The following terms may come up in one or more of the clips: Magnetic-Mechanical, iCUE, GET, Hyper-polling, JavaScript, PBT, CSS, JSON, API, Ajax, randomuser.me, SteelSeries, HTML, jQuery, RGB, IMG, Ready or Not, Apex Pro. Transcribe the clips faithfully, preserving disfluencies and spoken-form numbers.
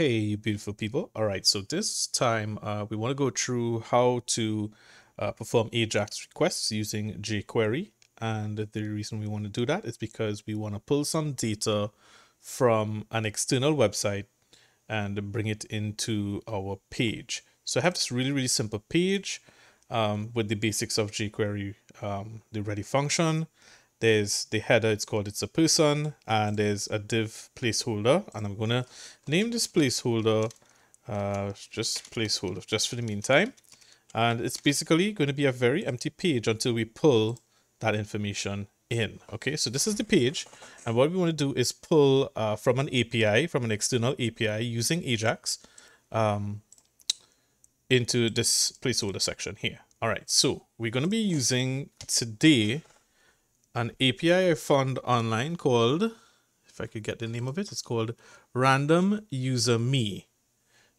Hey, you beautiful people. All right, so this time uh, we want to go through how to uh, perform Ajax requests using jQuery. And the reason we want to do that is because we want to pull some data from an external website and bring it into our page. So I have this really, really simple page um, with the basics of jQuery, um, the ready function. There's the header, it's called It's a Person, and there's a div placeholder. And I'm going to name this placeholder, uh, just placeholder, just for the meantime. And it's basically going to be a very empty page until we pull that information in. Okay, so this is the page. And what we want to do is pull uh, from an A P I, from an external A P I using Ajax um, into this placeholder section here. All right, so we're going to be using today an A P I I found online called, if I could get the name of it, it's called randomuser dot me.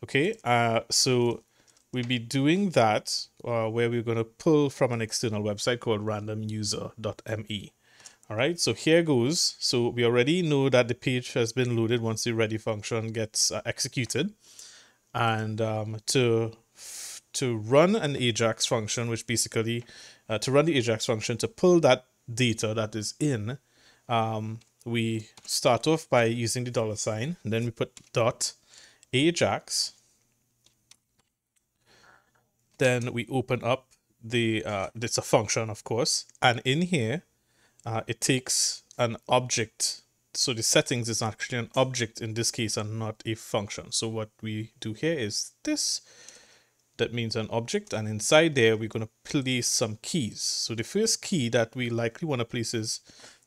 Okay, uh, so we'll be doing that uh, where we're going to pull from an external website called randomuser dot me. All right, so here goes. So we already know that the page has been loaded once the ready function gets uh, executed. And um, to to run an Ajax function, which basically, uh, to run the Ajax function to pull that data that is in, um, we start off by using the dollar sign, and then we put dot Ajax. Then we open up the, uh, it's a function, of course, and in here, uh, it takes an object. So the settings is actually an object in this case and not a function. So what we do here is this. That means an object, and inside there we're going to place some keys. So the first key that we likely want to place is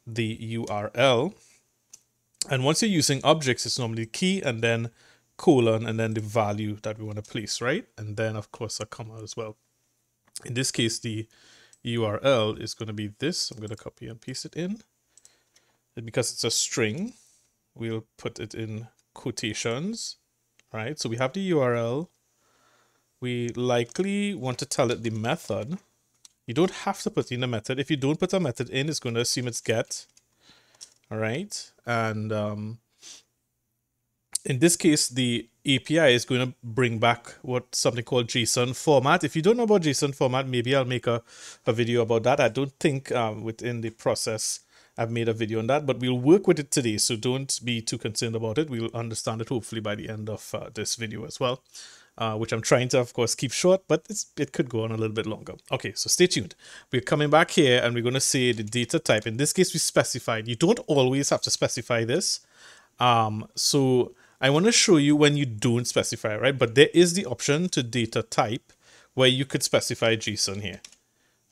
the U R L, and once you're using objects, it's normally key and then colon and then the value that we want to place, right? And then of course a comma as well. In this case, the U R L is going to be this. I'm going to copy and paste it in, and because it's a string, we'll put it in quotations, right? So we have the U R L. We likely want to tell it the method. You don't have to put in a method. If you don't put a method in, it's going to assume it's get. All right. And um, in this case, the A P I is going to bring back what something called JSON format. If you don't know about JSON format, maybe I'll make a, a video about that. I don't think um, within the process I've made a video on that, but we'll work with it today. So don't be too concerned about it. We'll understand it hopefully by the end of uh, this video as well. Uh, which I'm trying to, of course, keep short, but it's, it could go on a little bit longer. Okay, so stay tuned. We're coming back here, and we're going to say the data type. In this case, we specified. You don't always have to specify this. Um, so I want to show you when you don't specify, right? But there is the option to data type where you could specify JSON here.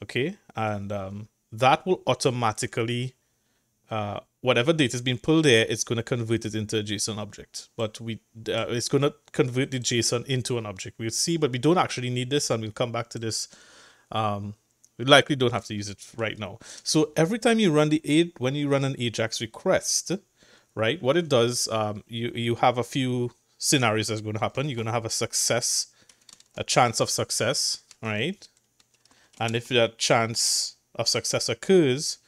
Okay, and um, that will automatically, uh, whatever data is being pulled there, it's going to convert it into a JSON object. But we, uh, it's going to convert the JSON into an object. We'll see, but we don't actually need this, and we'll come back to this. Um, we likely don't have to use it right now. So every time you run the aid, when you run an Ajax request, right? What it does, um, you you have a few scenarios that's going to happen. You're going to have a success, a chance of success, right? And if that chance of success occurs,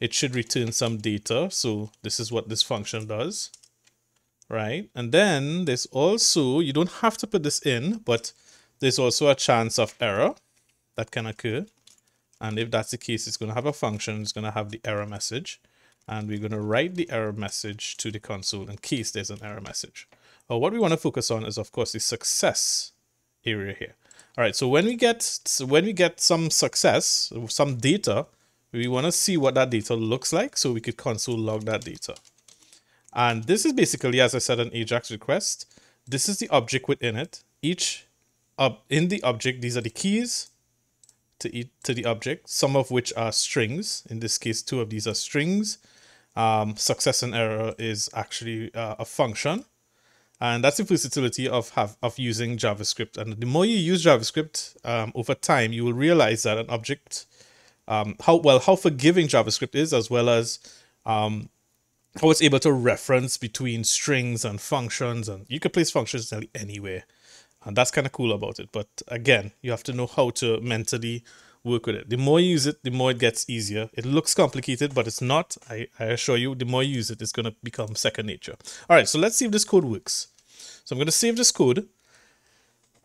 it should return some data. So this is what this function does, right? And then there's also, you don't have to put this in, but there's also a chance of error that can occur. And if that's the case, it's going to have a function. It's going to have the error message. And we're going to write the error message to the console in case there's an error message. But what we want to focus on is, of course, the success area here. All right, so when we get, so when we get some success, some data, we want to see what that data looks like, so we could console log that data. And this is basically, as I said, an Ajax request. This is the object within it. Each ob in the object, these are the keys to, e to the object, some of which are strings. In this case, two of these are strings. Um, success and error is actually uh, a function. And that's the versatility of, have, of using JavaScript. And the more you use JavaScript um, over time, you will realize that an object Um, how well how forgiving JavaScript is, as well as um, how it's able to reference between strings and functions, and you can place functions anywhere, and that's kind of cool about it. But again, you have to know how to mentally work with it. The more you use it, the more it gets easier. It looks complicated, but it's not. I, I assure you, the more you use it, it's going to become second nature. All right, so let's see if this code works. So I'm going to save this code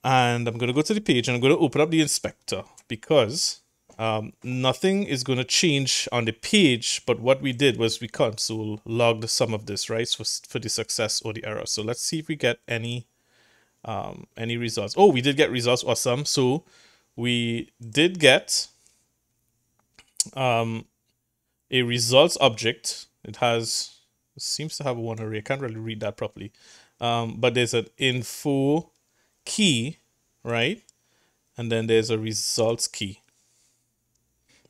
and I'm going to go to the page and I'm going to open up the inspector, because um, nothing is going to change on the page. But what we did was we console logged some of this, right, for, for the success or the error. So let's see if we get any um, any results. Oh, we did get results. Awesome. So we did get um, a results object. It has, it seems to have one array. I can't really read that properly. Um, but there's an info key, right? And then there's a results key.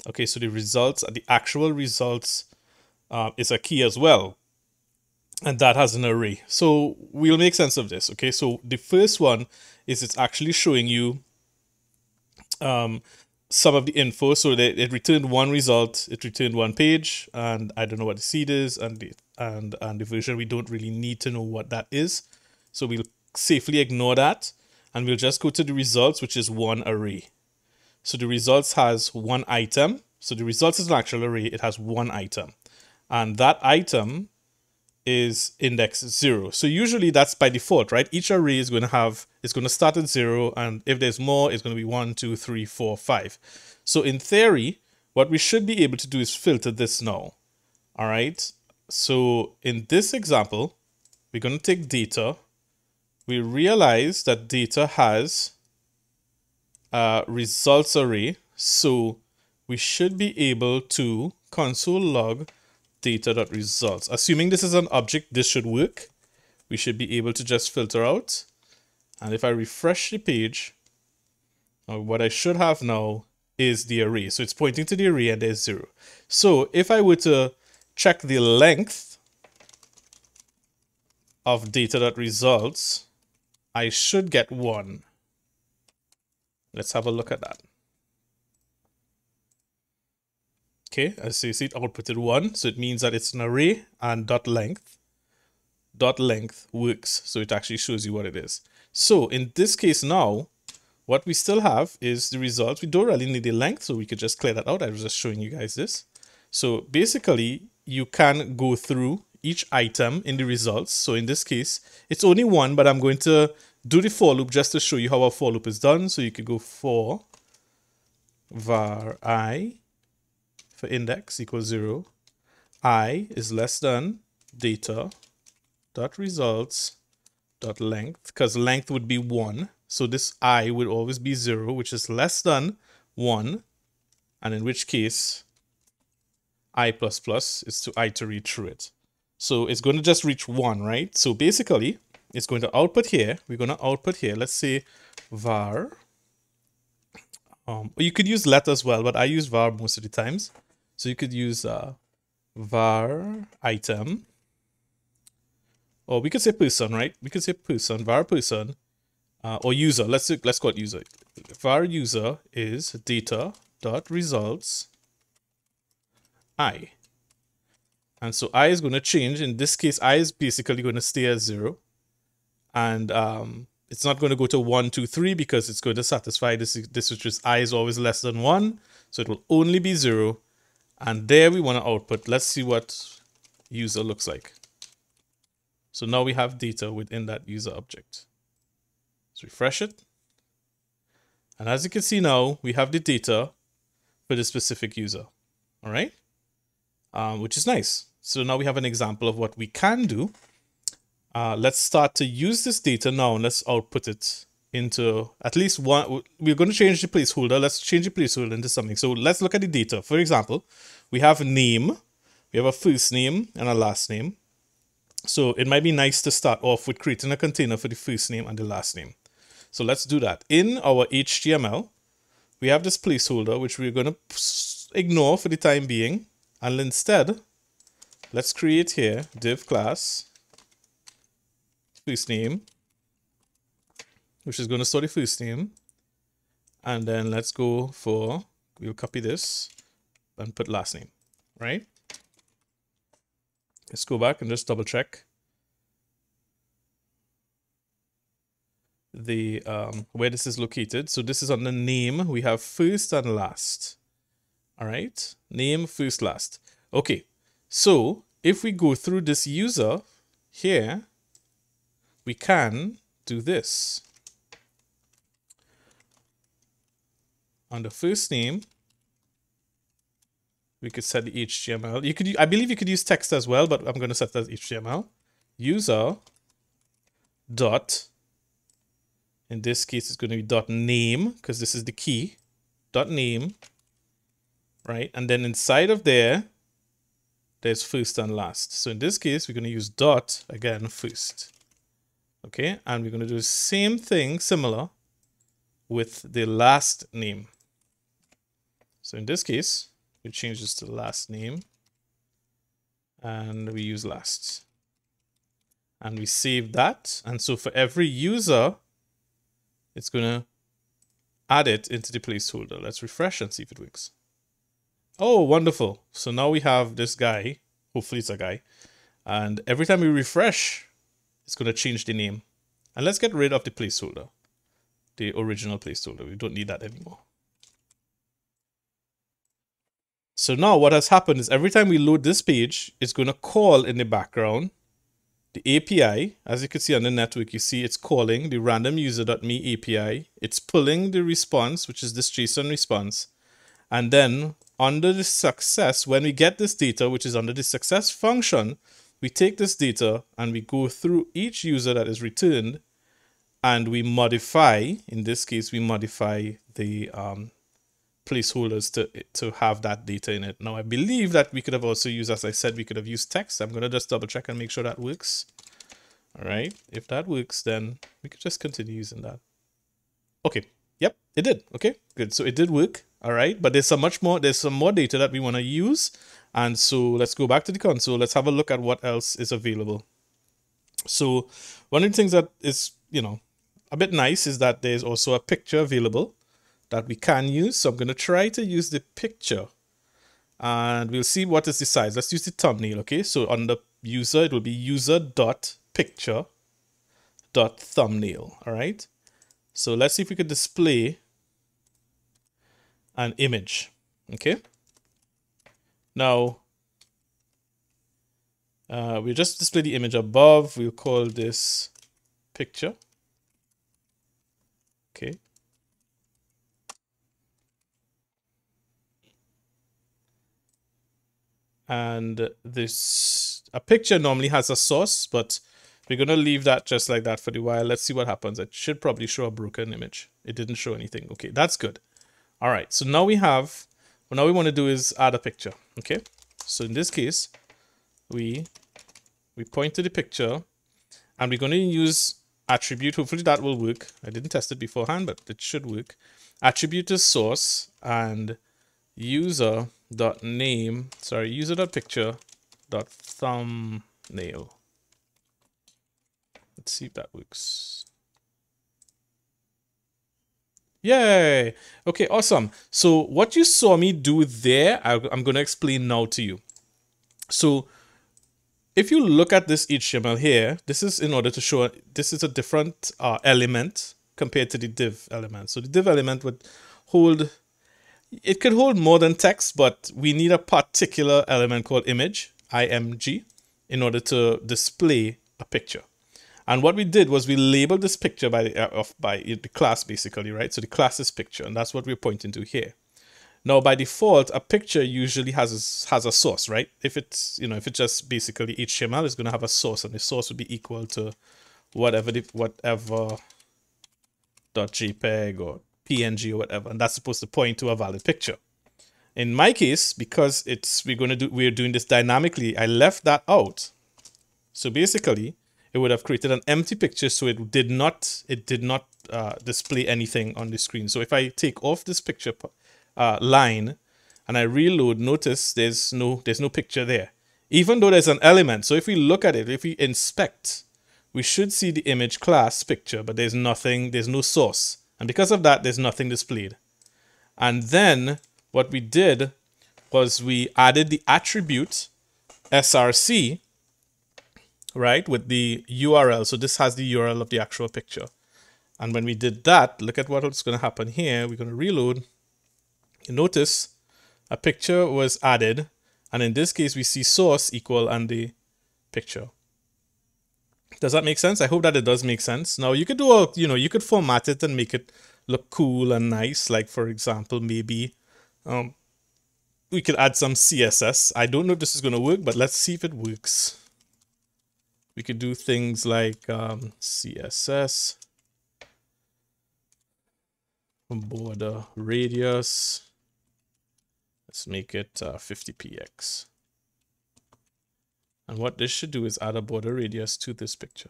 Okay, so the results, the actual results uh, is a key as well. And that has an array. So we'll make sense of this. Okay, so the first one is it's actually showing you um, some of the info. So that it returned one result, it returned one page, and I don't know what the seed is, and the, and, and the version, we don't really need to know what that is. So we'll safely ignore that. And we'll just go to the results, which is one array. So the results has one item. So the results is an actual array. It has one item. And that item is index zero. So usually that's by default, right? Each array is going to have, it's going to start at zero. And if there's more, it's going to be one, two, three, four, five. So in theory, what we should be able to do is filter this now. All right. So in this example, we're going to take data. We realize that data has a results array. So we should be able to console log data.results. Assuming this is an object, this should work. We should be able to just filter out. And if I refresh the page, uh, what I should have now is the array. So it's pointing to the array and there's zero. So if I were to check the length of data.results, I should get one. Let's have a look at that. Okay, as you see, it outputted one, so it means that it's an array, and dot length, dot length works, so it actually shows you what it is. So in this case now, what we still have is the results. We don't really need the length, so we could just clear that out. I was just showing you guys this. So basically, you can go through each item in the results. So in this case, it's only one, but I'm going to do the for loop just to show you how our for loop is done. So you could go for var I, for index equals zero, I is less than data dot results dot length, because length would be one. So this I would always be zero, which is less than one. And in which case, I plus plus is to iterate through it. So it's going to just reach one, right? So basically it's going to output here. We're going to output here. Let's say var. Um, you could use let as well, but I use var most of the times. So you could use uh, var item, or we could say person, right? We could say person, var person, uh, or user. Let's let's call it user. Var user is data dot results I, and so I is going to change. In this case, I is basically going to stay at zero, and um, it's not going to go to one, two, three, because it's going to satisfy this, this which is I is always less than one. So it will only be zero. And there we want to output. Let's see what user looks like. So now we have data within that user object. Let's refresh it. And as you can see now, we have the data for the specific user. All right. Um, which is nice. So now we have an example of what we can do. Uh, let's start to use this data now, and let's output it into at least one. We're going to change the placeholder. Let's change the placeholder into something. So let's look at the data. For example, we have a name. We have a first name and a last name. So it might be nice to start off with creating a container for the first name and the last name. So let's do that. In our H T M L, we have this placeholder, which we're going to ignore for the time being. And instead, let's create here div class first name, which is going to store the first name. And then let's go for, we'll copy this and put last name, right? Let's go back and just double check the um, where this is located. So this is on the name. We have first and last. All right, name, first, last. Okay, so if we go through this user here, we can do this. Under first name, we could set the H T M L. You could, I believe, you could use text as well, but I'm going to set that as H T M L. User dot. In this case, it's going to be dot name because this is the key. Dot name, right? And then inside of there, there's first and last. So in this case, we're going to use dot again first. Okay, and we're going to do the same thing, similar, with the last name. So in this case, we change this to last name, and we use last, and we save that. And so for every user, it's going to add it into the placeholder. Let's refresh and see if it works. Oh, wonderful. So now we have this guy, hopefully it's a guy, and every time we refresh, it's going to change the name. And let's get rid of the placeholder, the original placeholder. We don't need that anymore. So now what has happened is every time we load this page, it's going to call in the background the A P I. As you can see on the network, you see it's calling the randomuser.me A P I. It's pulling the response, which is this JSON response. And then under the success, when we get this data, which is under the success function, we take this data and we go through each user that is returned and we modify, in this case, we modify the um, placeholders to, to have that data in it. Now, I believe that we could have also used, as I said, we could have used text. I'm going to just double check and make sure that works. All right. If that works, then we could just continue using that. Okay. Yep, it did. Okay, good. So it did work. All right. But there's some much more, there's some more data that we want to use. And so let's go back to the console. Let's have a look at what else is available. So one of the things that is, you know, a bit nice is that there's also a picture available that we can use. So I'm going to try to use the picture and we'll see what is the size. Let's use the thumbnail. Okay. So on the user, it will be user.picture.thumbnail. All right. So let's see if we could display an image. Okay. Now, uh, we just display the image above. We'll call this picture. Okay. And this, a picture normally has a source, but we're going to leave that just like that for the while. Let's see what happens. It should probably show a broken image. It didn't show anything. Okay, that's good. All right. So now we have, well, now we want to do is add a picture. Okay. So in this case, we, we point to the picture and we're going to use attribute. Hopefully that will work. I didn't test it beforehand, but it should work. Attribute is source and user.name, sorry, user.picture.thumbnail. Let's see if that works. Yay. Okay, awesome. So what you saw me do there, I, I'm going to explain now to you. So if you look at this H T M L here, this is in order to show, this is a different uh, element compared to the div element. So the div element would hold, it could hold more than text, but we need a particular element called image, I M G, in order to display a picture. And what we did was we labeled this picture by the, uh, by the class, basically, right? So the class is picture, and that's what we're pointing to here. Now, by default, a picture usually has a, has a source, right? If it's, you know, if it's just basically H T M L, it's going to have a source, and the source would be equal to whatever the, whatever .jpeg or P N G or whatever, and that's supposed to point to a valid picture. In my case, because it's we're going to do we're doing this dynamically, I left that out. So basically, it would have created an empty picture, so it did not it did not uh, display anything on the screen. So if I take off this picture uh, line and I reload, notice there's no there's no picture there, even though there's an element. So if we look at it, if we inspect, we should see the image class picture, but there's nothing, there's no source. And because of that, there's nothing displayed. And then what we did was we added the attribute S R C, right, with the U R L. So this has the U R L of the actual picture. And when we did that, look at what's going to happen here. We're going to reload. You notice a picture was added. And in this case, we see source equal and the picture. Does that make sense? I hope that it does make sense. Now you could do a, you know, you could format it and make it look cool and nice. Like for example, maybe um, we could add some C S S. I don't know if this is going to work, but let's see if it works. We could do things like um, C S S, border radius. Let's make it uh, fifty pixels. And what this should do is add a border radius to this picture.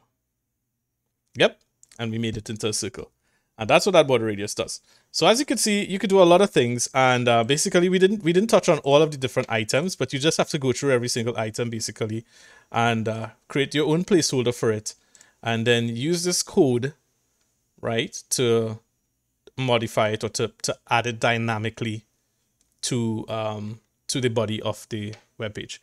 Yep. And we made it into a circle. And that's what that border radius does. So as you can see, you could do a lot of things. And uh, basically, we didn't we didn't touch on all of the different items, but you just have to go through every single item, basically, and uh, create your own placeholder for it. And then use this code, right, to modify it or to, to add it dynamically to, um, to the body of the web page.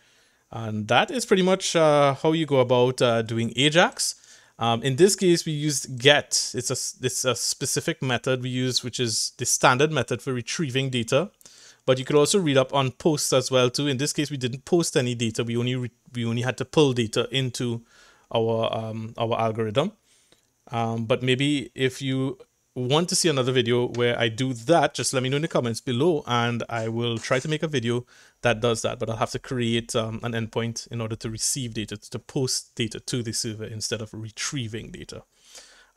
And that is pretty much uh, how you go about uh, doing Ajax. Um, in this case, we used get. It's a, it's a specific method we use, which is the standard method for retrieving data. But you could also read up on posts as well too. In this case, we didn't post any data. We only, re we only had to pull data into our, um, our algorithm. Um, but maybe if you want to see another video where I do that, just let me know in the comments below and I will try to make a video that does that, but I'll have to create um, an endpoint in order to receive data, to post data to the server instead of retrieving data.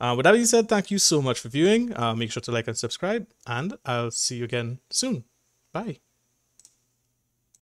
Uh, with that being said, thank you so much for viewing. Uh, make sure to like and subscribe, and I'll see you again soon. Bye.